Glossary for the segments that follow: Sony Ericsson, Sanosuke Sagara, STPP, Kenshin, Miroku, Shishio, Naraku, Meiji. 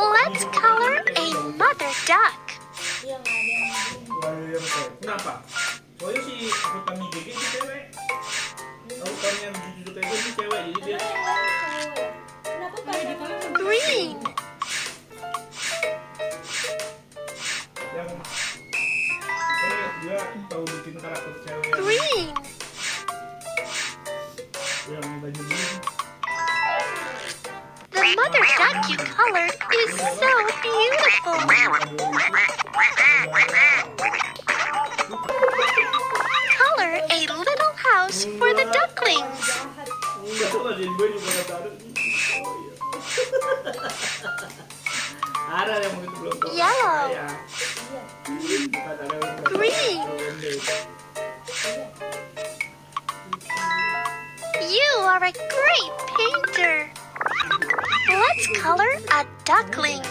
Let's color a mother duck. Green. Green. The mother duck you colored is so beautiful. Color a little house for the ducklings. Yellow. Green. You are a great painter. Let's color a duckling.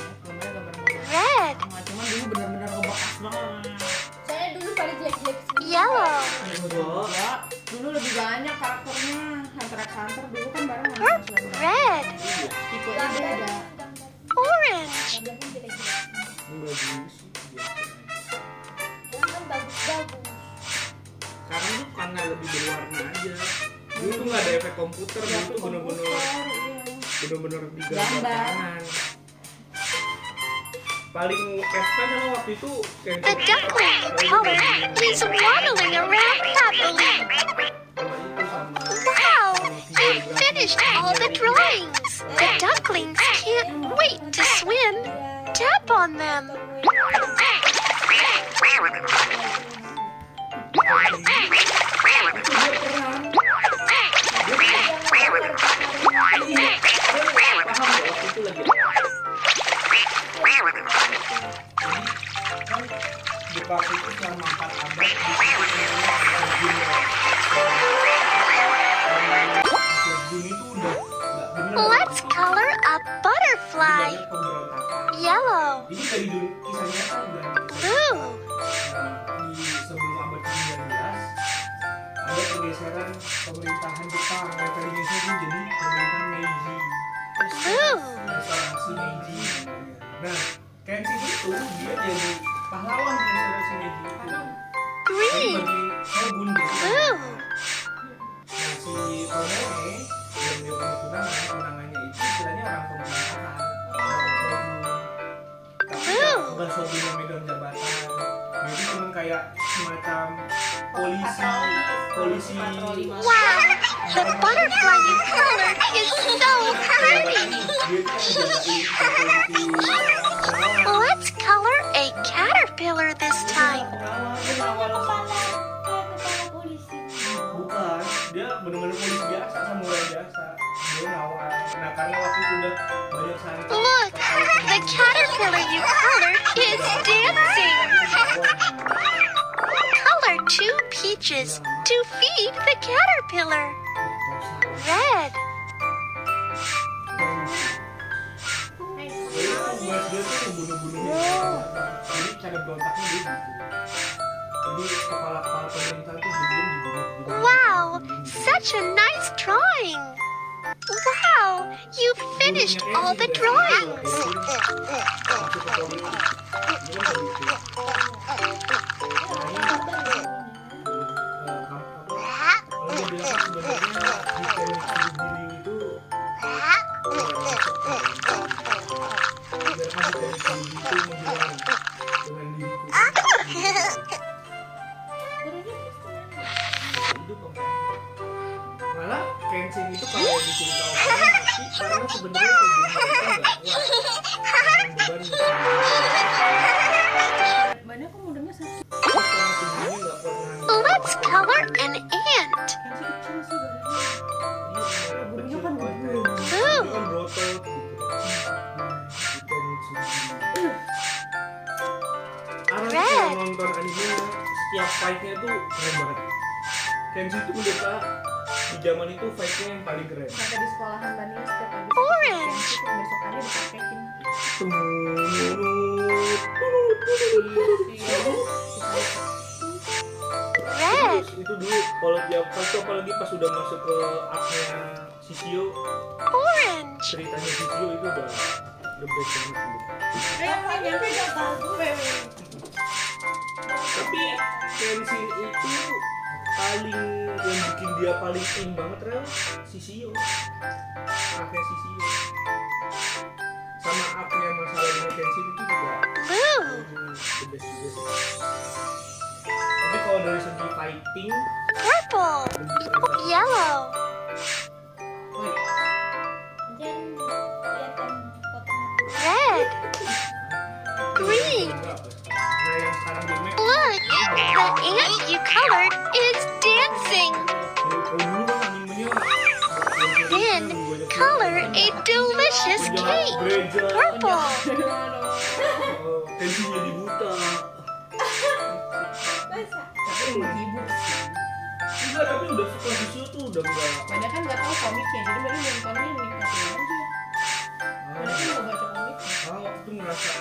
Red. Yellow. Red. Orange. Karena itu karena lebih berwarna aja. Dulu tuh nggak ada efek komputer, dulu tuh bener-bener digambar. Paling keren kan waktu itu. The duckling color is waddling around happily. Wow, you finished all the drawings. The ducklings can't wait to swim. Tap on them. Let's color a butterfly. Yellow. Blue. Pemerintahan Jepang, referensinya jadi pemerintahan Meiji. Restorasi Meiji. Nah, Kenshin itu dia jadi pahlawan restorasi Meiji. Green. Shogun. Nah, si Onene yang dia punya tunangannya itu istilahnya orang pemerintahan. Bukan shogun yang megang jabatan. Jadi cuma kayak semacam polisi. Wow, the butterfly you colored is so pretty. Let's color a caterpillar this time. Bukan, dia benar-benar polisi biasa, samurai biasa. Dia ngawal. Nah, karena waktu itu udah banyak santai. Look, the caterpillar you colored is dancing. Color two peaches to feed the caterpillar. Red. Wow, such a nice drawing. Wow, you finished all the drawings. Malah Kenshin itu kalau disuruh tahu sebenarnya Let's color an ant. Red. Setiap fight-nya tuh keren banget. Kenshin itu mendeka di zaman itu fight-nya yang paling keren. Sampai di sekolahan Bania setiap pagi. Orange. Besokannya dipakein. Red. bagus itu dulu kalau tiap kali, apalagi pas udah masuk ke artnya Shishio, ceritanya Shishio itu udah the best banget. Rasanya udah bagus. Tapi Kenshin itu paling yang bikin dia paling sering banget rel Shishio, artnya Shishio sama artnya masalahnya Kenshin itu juga the best juga. Tapi kalau dari segi fighting, purple, yellow. Red, green. Look, the ant you colored is dancing. Then color a delicious cake. Purple. Enggak, tapi udah suka Shishio tuh udah enggak. Padahal kan enggak tahu komiknya, jadi baru nontonnya nikmatin aja. Padahal kan enggak baca komik. Kalau itu ngerasa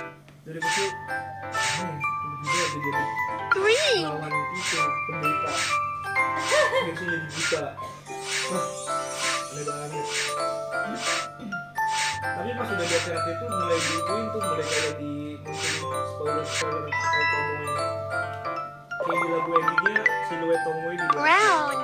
dari kecil, juga udah jadi lawan itu penderita. Kenshin jadi buta. Aneh banget. Tapi pas udah dia terakhir itu mulai diikuin tuh, mulai kayak di mungkin spoiler kayak tomonya. Kayak di lagu endingnya siluet tomoe di belakang.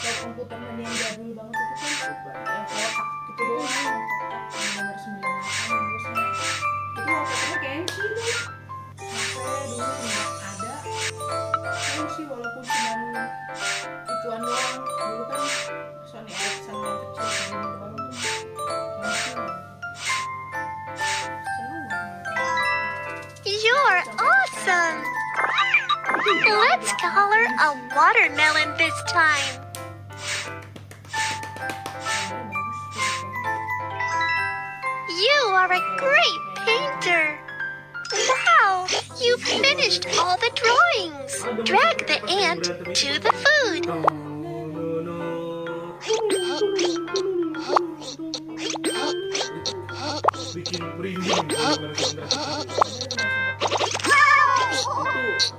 Kayak komputer tadi yang jadul banget itu kan yang kotak gitu doang, yang kotak yang nomor 9 itu waktu Kenshin tuh makanya dulu ada Kenshin walaupun cuma ituan doang. Dulu kan Sony Ericsson yang kecil yang doang tuh Kenshin. You're awesome! Let's color a watermelon this time! You are a great painter! Wow! You finished all the drawings! Drag the ant to the food!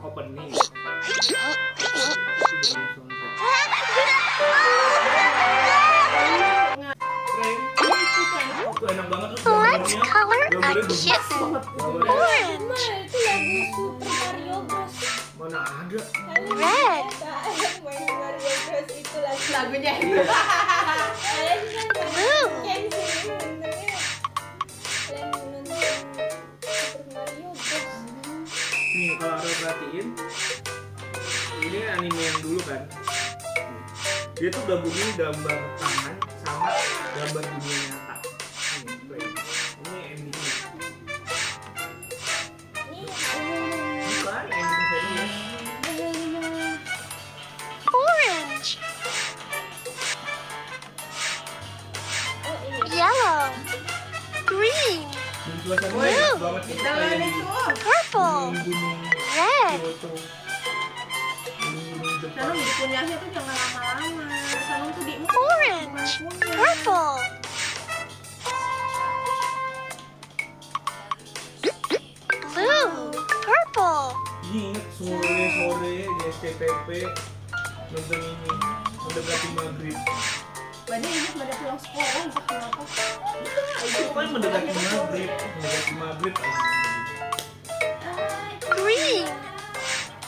Opening. Let's color a kitten orange. Red. Nih kalau harus perhatiin, ini anime yang dulu kan, dia tuh gabungin gambar tangan sama gambar dunia nyata. Ini ending. Bukan ending saya. Orange, yellow, green. Blue, purple, red. Orange, purple. Blue, purple. Sore-sore di STPP nonton ini, udah berarti maghrib. Ini pada pulang sekolah, entah kenapa. Itu kan mendekati maghrib, Green.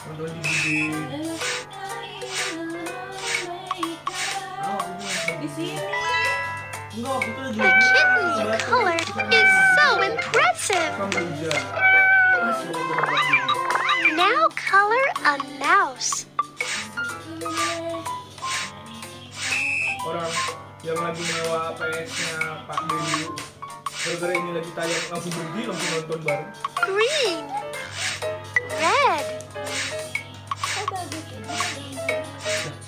Nonton di sini. Enggak, itu lagi. The kitten you colored is so impressive. Now color a mouse. Orang yang lagi nyewa PS-nya Pak Dewi, gara-gara ini lagi tayang langsung berhenti, langsung nonton bareng. Green, red, bagus.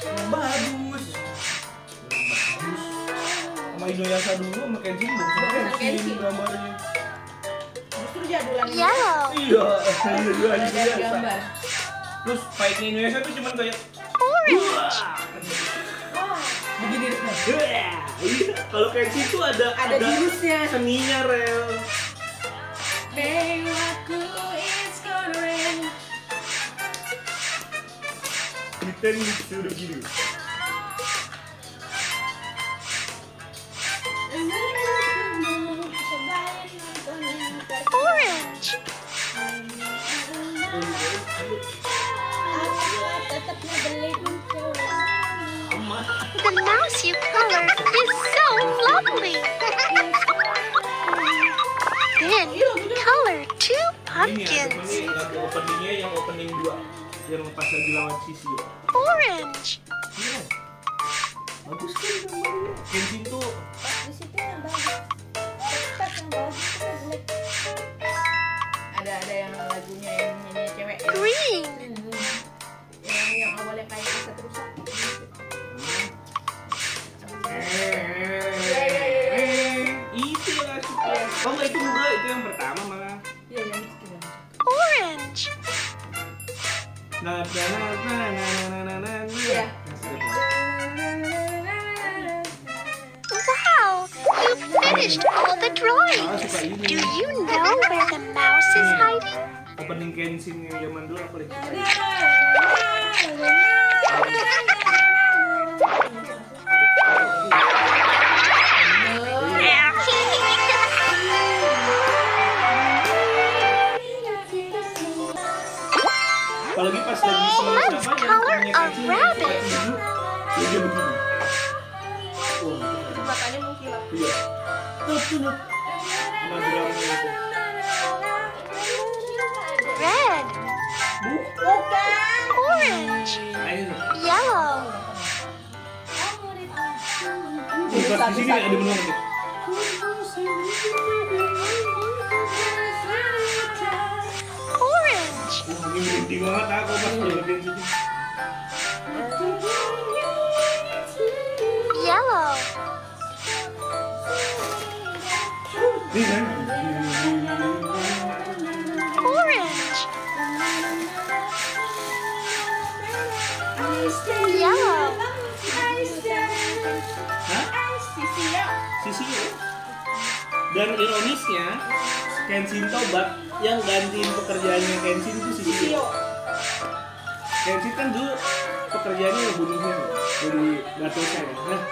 Sama Indonesia dulu, sama Kenshin dulu, sama Kenshin gambarnya. Justru jadulan. Yellow. Iya, jadulan Indonesia. Terus fight-nya Indonesia tuh cuman kayak orange. Begini deh. Kalau Kenshin itu ada jurusnya, seninya rel. 似てる強力流 The mouse you colored is so lovely! Then color two pumpkins. Orange. Green. Orange. Wow, you finished all the drawings. Do you know where the mouse is hiding? Opening Kenshin zaman dulu aku Let's color a rabbit. Red. Orange. Yellow. Yellow. Orange. Yellow. Shishio. Dan ironisnya Kenshin tobat yang gantiin pekerjaannya Kenshin itu Shishio. Kenshin kan dulu pekerjaannya ngebunuhnya jadi batosan ya. Nah,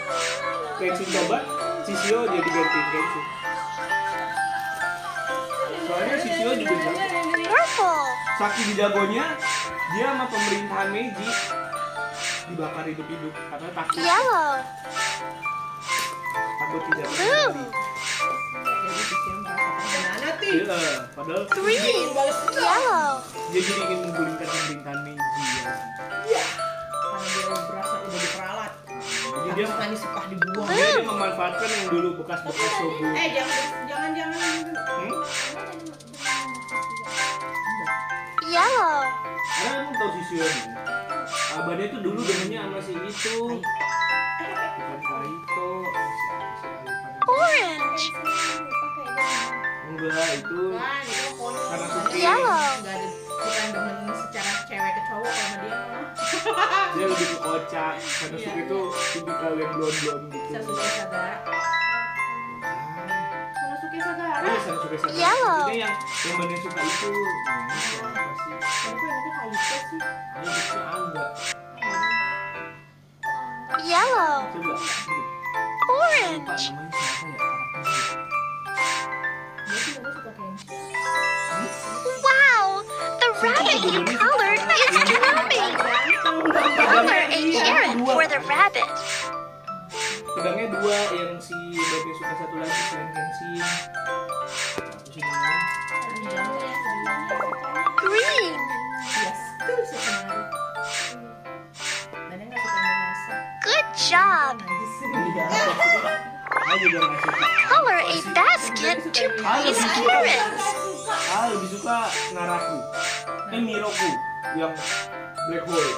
Kenshin tobat, Shishio jadi gantiin Kenshin. Soalnya Shishio juga jago. Saking jagonya dia sama pemerintahan Meiji dibakar hidup-hidup karena takut. Yellow. Takut tidak. Green, yellow. Dia jadi ingin menggulingkan pemerintahan Meiji. Iya. Karena dia berasa udah diperalat. Jadi dia tadi suka dibuang. Dia memanfaatkan yang dulu bekas-bekas shogun. Jangan. Yellow. Karena kamu tahu Shishio ini. Abahnya tuh dulu dengannya sama si itu. Bukan Karito. Orange. Enggak itu karena suci enggak ada bukan demen secara cewek ke cowok sama dia dia lebih ke kocak karena suci itu tipikal yang blond-blond gitu Sanosuke Sagara ini yang bener suka itu yellow orange Wow, the rabbit you colored is drumming. Color a carrot for the rabbit. Pedangnya dua, yang si baby suka satu lagi selain Kenshin. Green. Yes, itu suka. Nenek nggak suka masak. Good job. Color a basket to place carrots. Lebih suka naraku, miroku yang black hole.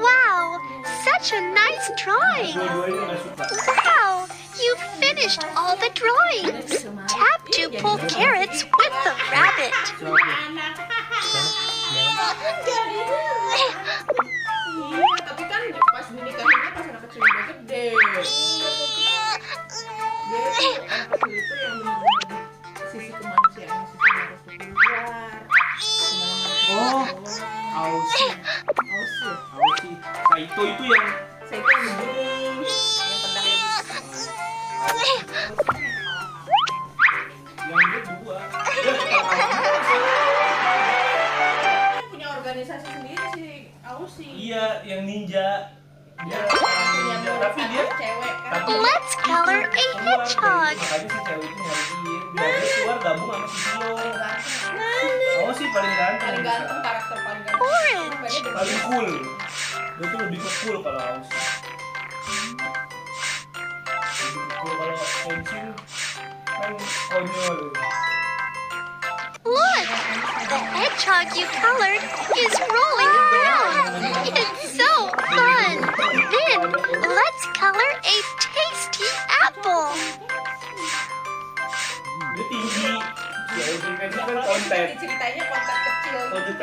Wow, such a nice drawing. Wow, you've finished all the drawings. Tap to pull carrots with the rabbit. Tapi kan pas menikahnya pas anak kecil udah gede. makanya si cewek itu nyariin biar dia keluar gabung sama Shishio. Kamu sih paling ganteng. Paling ganteng, karakter paling ganteng. Paling cool. Dia tuh lebih cool kalau Aus. Lebih cool kalau Kenshin kan konyol. Look, the hedgehog you colored is rolling around. It's so fun. Then let's color a tasty apple.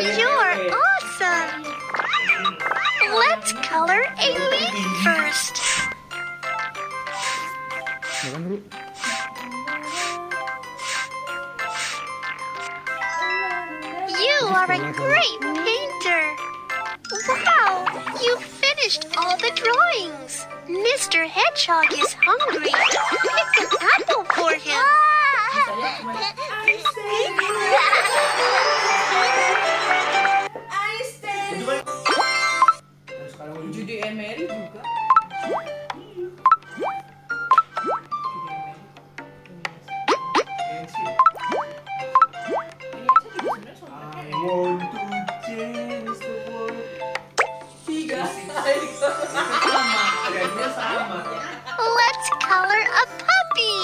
You're awesome. Let's color a leaf first. You are a great painter! Wow! You finished all the drawings! Mr. Hedgehog is hungry! Pick an apple for him! Let's color a puppy.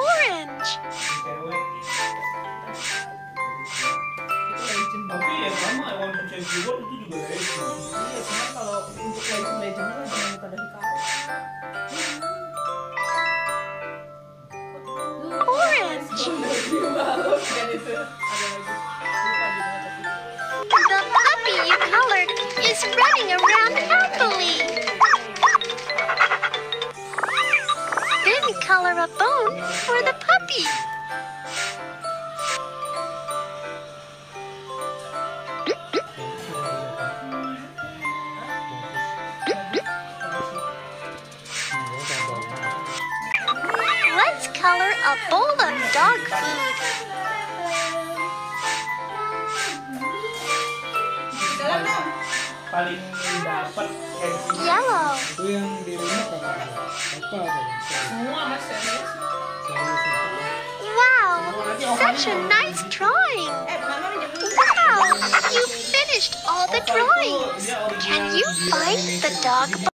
Orange. Orange. Tapi ya sama, I want to change the world itu juga legend. Iya, cuma kalau untuk legend-legendnya kan jangan pada dikawal. Orange! The puppy you colored is running around happily. Then color a bone for the puppy. Color a bowl of dog food. Yellow. Wow, such a nice drawing. Wow, you finished all the drawings. Can you find the dog bowl?